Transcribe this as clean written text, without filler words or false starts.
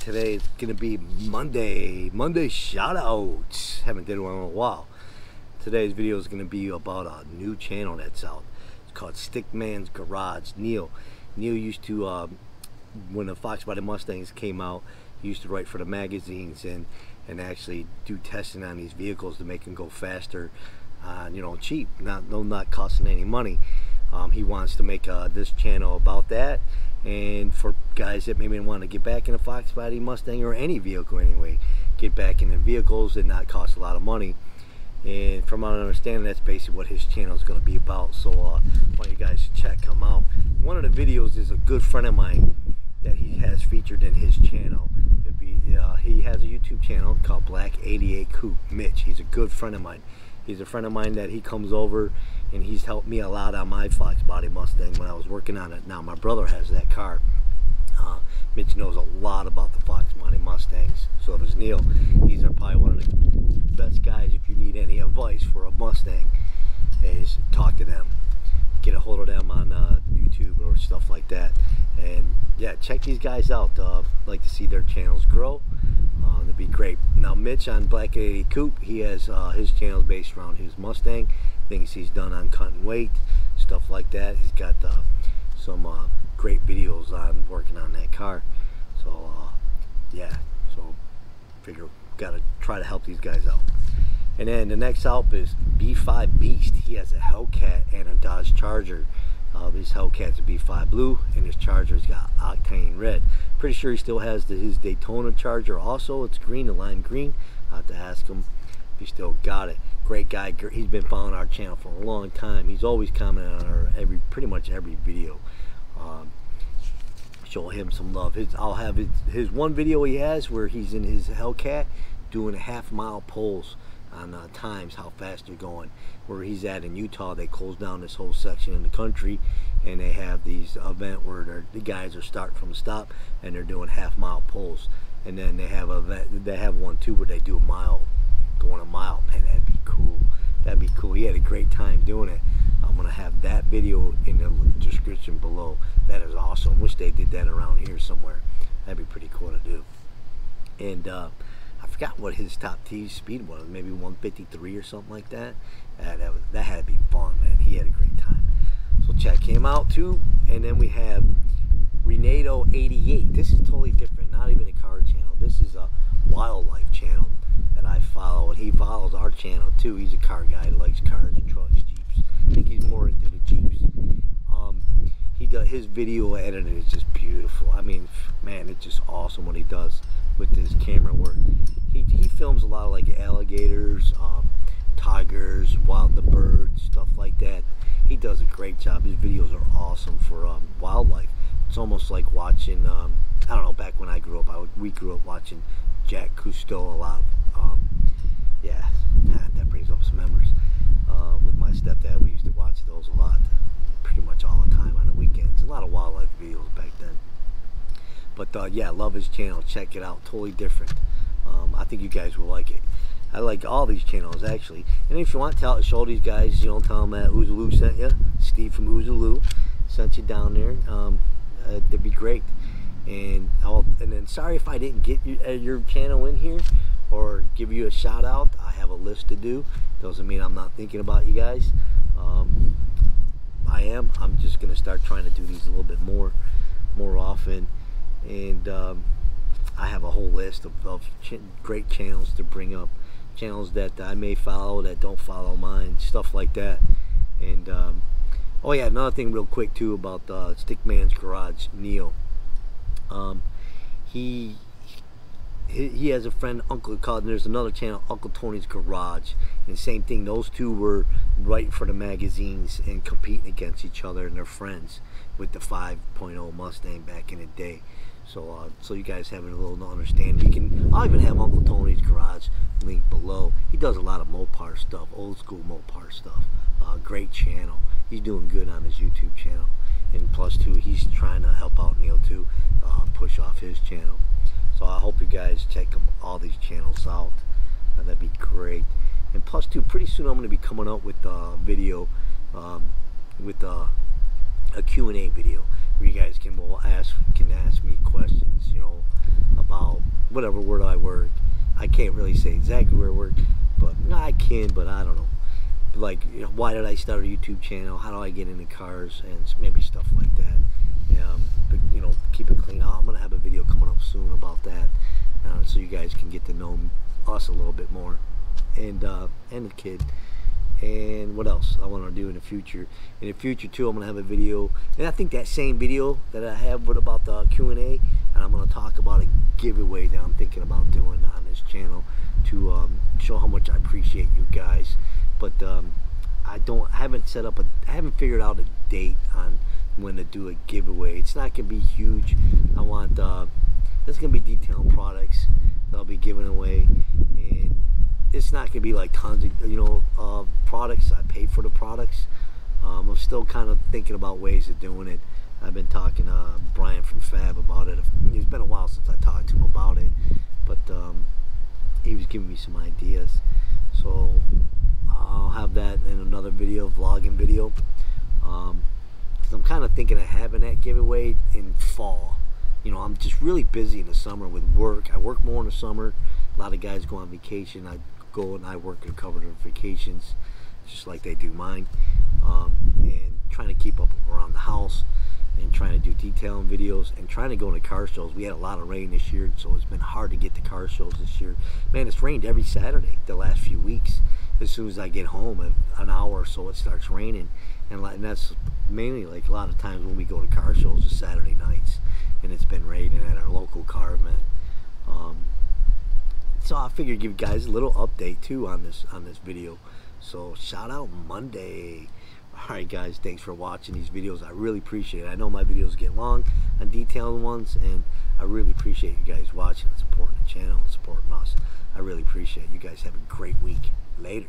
today is gonna be Monday shoutouts. Haven't did one in a while. Today's video is gonna be about a new channel that's out. It's called Stick Man's Garage. Neil used to, when the Fox Body Mustangs came out, he used to write for the magazines and actually do testing on these vehicles to make them go faster, you know, cheap, not costing any money. He wants to make this channel about that, and for guys that maybe want to get back in a Fox Body Mustang or any vehicle anyway, get back in the vehicles and not cost a lot of money. And from my understanding, that's basically what his channel is going to be about. So why you guys should check him out. One of the videos is a good friend of mine that he has featured in his channel. It'd be, he has a YouTube channel called Black88CoupeMitch. He's a good friend of mine. He's a friend of mine that he comes over and he's helped me a lot on my Fox Body Mustang when I was working on it. Now my brother has that car. Mitch knows a lot about the Fox Body Mustangs. So does Neil. These are probably one of the best guys if you need any advice for a Mustang, is talk to them. Get a hold of them on YouTube or stuff like that. And yeah, check these guys out. Like to see their channels grow. That'd be great. Now Mitch on Black88Coupe, he has his channel based around his Mustang, things he's done on cutting weight, stuff like that. He's got some great videos on working on that car. So yeah, so figure gotta try to help these guys out. And then the next help is B5 Beast. He has a Hellcat and a Dodge Charger. His Hellcat's a B5 Blue, and his Charger's got Octane Red. Pretty sure he still has his Daytona Charger also. It's green, the lime green. I'll have to ask him if he still got it. Great guy. He's been following our channel for a long time. He's always commenting on our pretty much every video. Show him some love. I'll have his one video he has where he's in his Hellcat doing half-mile pulls on times, how fast they're going. Where he's at in Utah, they close down this whole section in the country, and they have these event where the guys are starting from the stop and they're doing half-mile pulls. And then they have one too where they do a mile, going a mile. Man, that'd be cool. That'd be cool. He had a great time doing it. I'm gonna have that video in the description below. That is awesome. Wish they did that around here somewhere. That'd be pretty cool to do. And I forgot what his top speed was, maybe 153 or something like that. That had to be fun, man. He had a great time. So check him out too. And then we have Renato88. This is totally different, not even a car channel. This is a wildlife channel that I follow, and he follows our channel too. He's a car guy. He likes cars, trucks, Jeeps. I think he's more into the Jeeps. He does, his video editing is just beautiful. I mean, man, it's just awesome what he does with his camera work. He films a lot of like alligators, tigers, the birds, stuff like that. He does a great job. His videos are awesome for wildlife. It's almost like watching, I don't know, back when I grew up, we grew up watching Jack Cousteau a lot. Yeah, that brings up some memories. With my stepdad, we used to watch those a lot, pretty much all the time on the weekends. A lot of wildlife videos back then. But yeah, love his channel. Check it out. Totally different. I think you guys will like it. I like all these channels actually. And if you want to show these guys, you know, tell them that Ouzo Lou sent you. Steve from Ouzo Lou sent you down there. That'd be great. And then sorry if I didn't get your channel in here or give you a shout out. I have a list to do. Doesn't mean I'm not thinking about you guys. I am. I'm just gonna start trying to do these a little bit more often. And I have a whole list of great channels to bring up, channels that I may follow that don't follow mine, stuff like that. And oh yeah, another thing real quick too about Stick Man's Garage, Neil. He has a friend, Uncle Cod, and there's another channel, Uncle Tony's Garage. And same thing, those two were writing for the magazines and competing against each other and their friends with the 5.0 Mustang back in the day. So so you guys have a little understanding. I'll even have Uncle Tony's Garage linked below. He does a lot of Mopar stuff, old school Mopar stuff. Great channel. He's doing good on his YouTube channel. And plus too, he's trying to help out Neil too, push off his channel. So I hope you guys check all these channels out. That'd be great. And plus too, pretty soon I'm going to be coming up with a video, with a Q&A video. where you guys can ask me questions, you know, about whatever word I work. I can't really say exactly where I work, but no, I can, but I don't know. Like, you know, why did I start a YouTube channel? How do I get into cars and maybe stuff like that? But you know, keep it clean. I'm gonna have a video coming up soon about that, so you guys can get to know us a little bit more, and the kid. And what else I want to do in the future. In the future too, I'm gonna have a video, and I think that same video that I have with about the Q&A, and I'm gonna talk about a giveaway that I'm thinking about doing on this channel to show how much I appreciate you guys. But I haven't figured out a date on when to do a giveaway. It's not gonna be huge. I want there's gonna be detailed products that I'll be giving away, and it's not gonna be like tons of, you know, products. I pay for the products. I'm still kind of thinking about ways of doing it. I've been talking to Brian from FAB about it. It's been a while since I talked to him about it, but he was giving me some ideas. So I'll have that in another video, vlogging video. 'Cause I'm kind of thinking of having that giveaway in fall. You know, I'm just really busy in the summer with work. I work more in the summer. A lot of guys go on vacation. I go and I work and cover their vacations, just like they do mine. And trying to keep up around the house, and trying to do detailing videos, and trying to go to car shows. We had a lot of rain this year, so it's been hard to get to car shows this year. Man, it's rained every Saturday the last few weeks. As soon as I get home, an hour or so, it starts raining, and that's mainly like a lot of times when we go to car shows is Saturday nights, and it's been raining at our local car event. So I figured give you guys a little update too on this video. So shout out Monday. Alright guys, thanks for watching these videos. I really appreciate it. I know my videos get long and detailed ones, and I really appreciate you guys watching and supporting the channel and supporting us. I really appreciate it. You guys have a great week. Later.